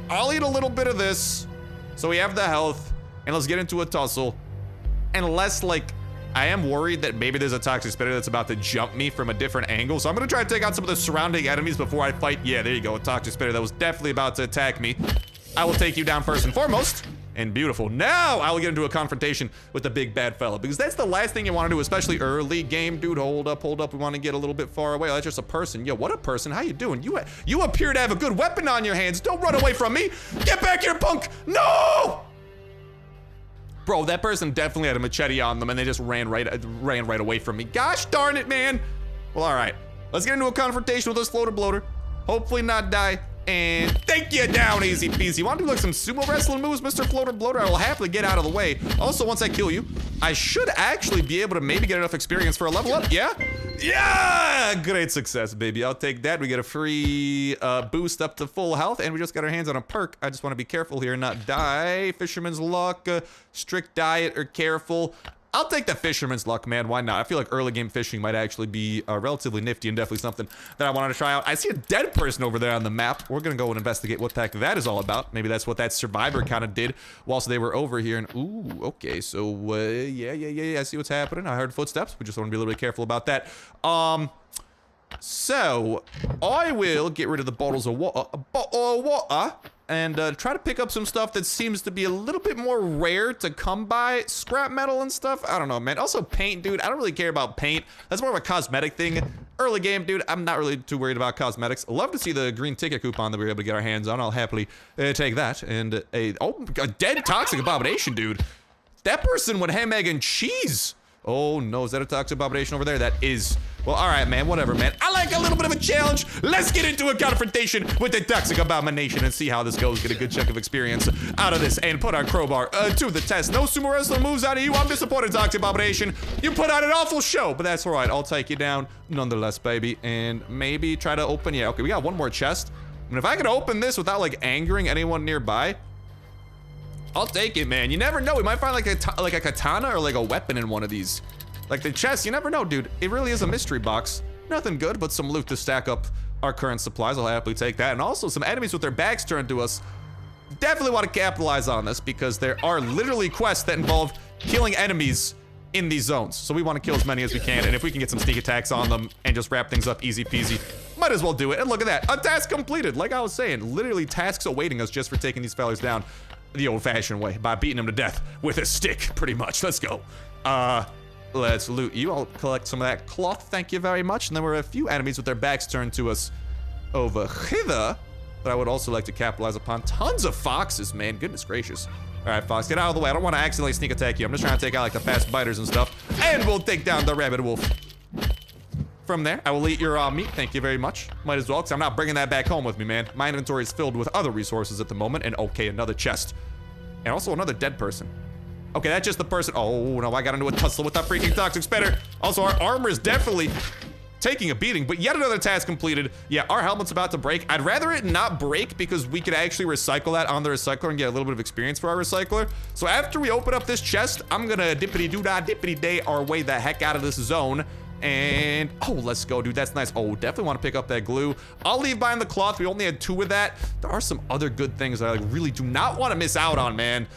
I'll eat a little bit of this. So we have the health, and let's get into a tussle. Unless, like, I am worried that maybe there's a toxic spitter that's about to jump me from a different angle. So I'm gonna try to take out some of the surrounding enemies before I fight. Yeah, there you go, a toxic spitter that was definitely about to attack me. I will take you down first and foremost. And beautiful. Now I will get into a confrontation with the big bad fella, because that's the last thing you want to do, especially early game, dude. Hold up, hold up. We want to get a little bit far away. Oh, that's just a person. Yo, what a person. How you doing? You appear to have a good weapon on your hands. Don't run away from me. Get back here, punk. No, bro. That person definitely had a machete on them, and they just ran right away from me. Gosh darn it, man. Well, all right. Let's get into a confrontation with this floater bloater. Hopefully not die. And take you down, easy peasy. Want to do like some sumo wrestling moves, Mr. Floater Bloater? I will happily get out of the way. Also, once I kill you, I should actually be able to maybe get enough experience for a level up. Yeah? Yeah! Great success, baby. I'll take that. We get a free boost up to full health, and we just got our hands on a perk. I just want to be careful here and not die. Fisherman's luck, strict diet, or careful. I'll take the fisherman's luck, man. Why not? I feel like early game fishing might actually be relatively nifty and definitely something that I wanted to try out. I see a dead person over there on the map. We're going to go and investigate what the heck that is all about. Maybe that's what that survivor kind of did whilst they were over here. And ooh, okay. So, yeah. I see what's happening. I heard footsteps. We just want to be a little bit careful about that. So, I will get rid of the bottles of water and try to pick up some stuff that seems to be a little bit more rare to come by. Scrap metal and stuff. I don't know, man. Also, paint, dude. I don't really care about paint. That's more of a cosmetic thing. Early game, dude. I'm not really too worried about cosmetics. Love to see the green ticket coupon that we were able to get our hands on. I'll happily take that. And a dead toxic abomination, dude. That person would ham, egg, and cheese. Oh, no. Is that a toxic abomination over there? That is... Well, all right, man, whatever, man. I like a little bit of a challenge. Let's get into a confrontation with the toxic abomination and see how this goes. Get a good chunk of experience out of this and put our crowbar to the test. No sumo wrestler moves out of you. I'm disappointed, toxic abomination. You put on an awful show, but that's all right. I'll take you down nonetheless, baby. And maybe try to open. Yeah, okay, we got one more chest. And if I could open this without like angering anyone nearby, I'll take it, man. You never know. We might find like a katana or like a weapon in one of these. Like the chest, you never know, dude. It really is a mystery box. Nothing good, but some loot to stack up our current supplies. I'll happily take that. And also some enemies with their backs turned to us. Definitely want to capitalize on this because there are literally quests that involve killing enemies in these zones. So we want to kill as many as we can. And if we can get some sneak attacks on them and just wrap things up easy peasy, might as well do it. And look at that, a task completed. Like I was saying, literally tasks awaiting us just for taking these fellas down the old fashioned way by beating them to death with a stick, pretty much. Let's go. Let's loot you. I'll collect some of that cloth. Thank you very much. And there were a few enemies with their backs turned to us over hither that I would also like to capitalize upon. Tons of foxes, man. Goodness gracious. All right, Fox, get out of the way. I don't want to accidentally sneak attack you. I'm just trying to take out like the fast biters and stuff. And we'll take down the rabbit wolf. From there, I will eat your meat. Thank you very much. Might as well, because I'm not bringing that back home with me, man. My inventory is filled with other resources at the moment. And okay, another chest. And also another dead person. Okay, that's just the person. Oh, no, I got into a tussle with that freaking toxic spitter. Also, our armor is definitely taking a beating, but yet another task completed. Yeah, our helmet's about to break. I'd rather it not break because we could actually recycle that on the recycler and get a little bit of experience for our recycler. So after we open up this chest, I'm going to dippity-doo-dah, dippity-day our way the heck out of this zone. And, oh, let's go, dude. That's nice. Oh, definitely want to pick up that glue. I'll leave behind the cloth. We only had two of that. There are some other good things that I really do not want to miss out on, man.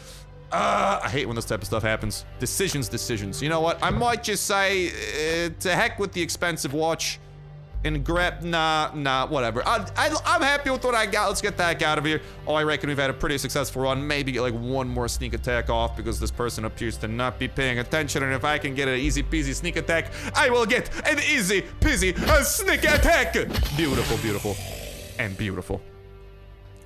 I hate when this type of stuff happens. Decisions. You know what? I might just say, to heck with the expensive watch and grab, nah, whatever. I'm happy with what I got. Let's get the heck out of here. Oh, I reckon we've had a pretty successful run. Maybe get like one more sneak attack off because this person appears to not be paying attention. And if I can get an easy peasy sneak attack, I will get an easy peasy sneak attack. Beautiful, beautiful, and beautiful.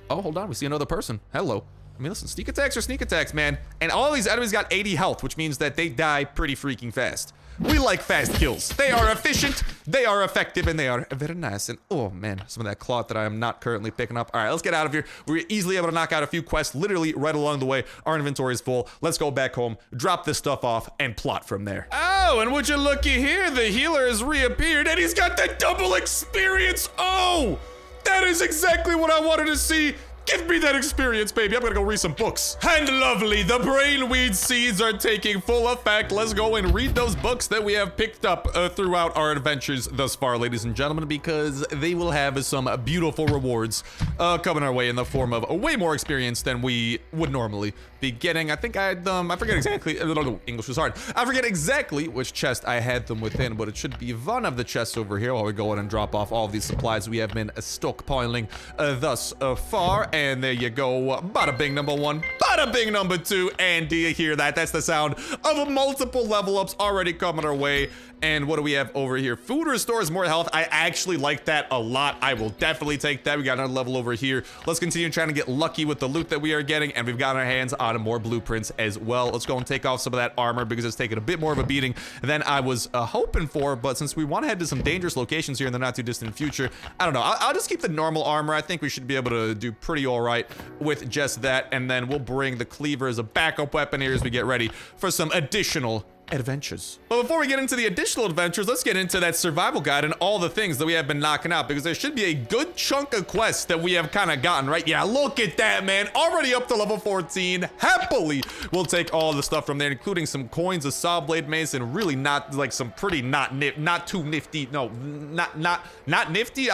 Oh, hold on. We see another person. Hello. I mean, listen, sneak attacks are sneak attacks, man. And all these enemies got 80 health, which means that they die pretty freaking fast. We like fast kills. They are efficient, they are effective, and they are very nice. And oh man, some of that cloth that I am not currently picking up. All right, let's get out of here. We were easily able to knock out a few quests literally right along the way. Our inventory is full. Let's go back home, drop this stuff off, and plot from there. Oh, and would you looky here, the healer has reappeared, and he's got that double experience. Oh, that is exactly what I wanted to see. Give me that experience, baby. I'm gonna go read some books. And lovely, the brainweed seeds are taking full effect. Let's go and read those books that we have picked up throughout our adventures thus far, ladies and gentlemen, because they will have some beautiful rewards coming our way in the form of way more experience than we would normally be getting. I think I had them. I forget exactly. English was hard. I forget exactly which chest I had them within, but it should be one of the chests over here while we go in and drop off all of these supplies we have been stockpiling thus far. And there you go. Bada bing, number one. Bada bing, number two. And do you hear that? That's the sound of multiple level ups already coming our way. And what do we have over here? Food restores more health. I actually like that a lot. I will definitely take that. We got another level over here. Let's continue trying to get lucky with the loot that we are getting. And we've got our hands on more blueprints as well. Let's go and take off some of that armor because it's taking a bit more of a beating than I was hoping for. But since we want to head to some dangerous locations here in the not too distant future, I don't know. I'll just keep the normal armor. I think we should be able to do pretty all right with just that, and then we'll bring the cleaver as a backup weapon here as we get ready for some additional adventures. But before we get into the additional adventures, let's get into that survival guide and all the things that we have been knocking out, because there should be a good chunk of quests that we have kind of gotten, right? Yeah, look at that, man. Already up to level 14. Happily, we'll take all the stuff from there, including some coins, a saw blade mace, and really not like some pretty not too nifty. I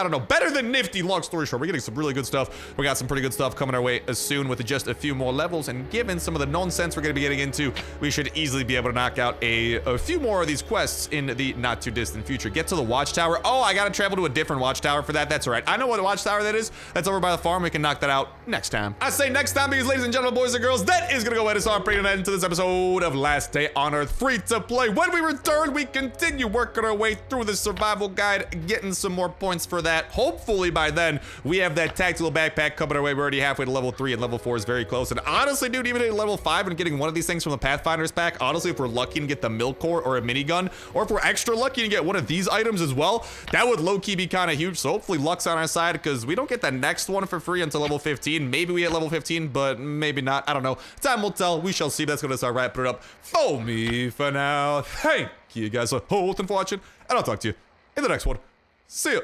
don't know. Better than nifty. Long story short, we're getting some really good stuff. We got some pretty good stuff coming our way soon with just a few more levels, and given some of the nonsense we're going to be getting into, we should easily be able to knock out a few more of these quests in the not too distant future. Get to the watchtower. Oh, I gotta travel to a different watchtower for that. That's all right. I know what a watchtower that is. That's over by the farm. We can knock that out next time. I say next time because, ladies and gentlemen, boys and girls, that is gonna go ahead and start bringing that into this episode of Last Day on Earth free to play. When we return, we continue working our way through the survival guide, getting some more points for that. Hopefully by then we have that tactical backpack coming our way. We're already halfway to level 3, and level 4 is very close. And honestly, dude, even at level 5 and getting one of these things from the Pathfinder's pack, honestly, if we're lucky and get the milk core or a minigun, or if we're extra lucky and get one of these items as well, that would low-key be kind of huge. So hopefully luck's on our side, because we don't get the next one for free until level 15. Maybe we hit level 15, but maybe not. I don't know. Time will tell. We shall see. But that's going to start wrapping it up for me for now. Thank you guys so whole thing for watching, and I'll talk to you in the next one. See ya.